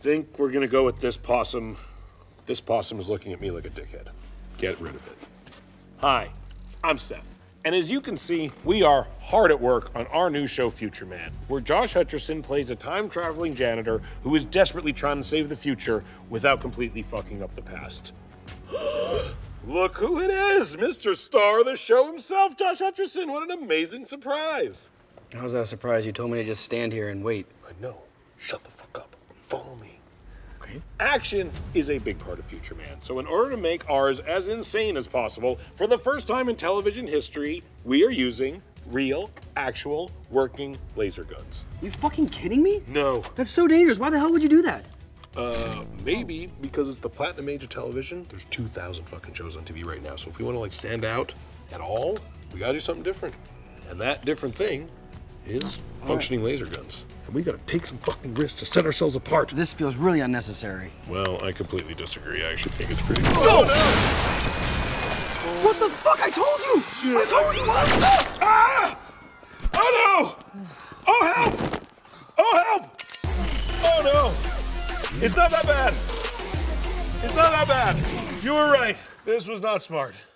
think we're gonna go with this possum. This possum is looking at me like a dickhead. Get rid of it. Hi, I'm Seth. And as you can see, we are hard at work on our new show, Future Man, where Josh Hutcherson plays a time-traveling janitor who is desperately trying to save the future without completely fucking up the past. Look who it is, Mr. Star of the show himself, Josh Hutcherson. What an amazing surprise. How's that a surprise? You told me to just stand here and wait. I know. Shut the fuck up. Follow me. Action is a big part of Future Man, so in order to make ours as insane as possible, for the first time in television history, we are using real, actual, working laser guns. Are you fucking kidding me? No. That's so dangerous. Why the hell would you do that? Maybe because it's the platinum age of television. There's 2,000 fucking shows on TV right now, so if we want to, like, stand out at all, we gotta do something different. And that different thing is functioning laser guns. And we gotta take some fucking risks to set ourselves apart. This feels really unnecessary. Well, I completely disagree. I actually think it's pretty cool. Oh, no! What the fuck? I told you! Shit. I told you! Oh, ah! Oh no! Oh help! Oh help! Oh no! It's not that bad! It's not that bad! You were right. This was not smart.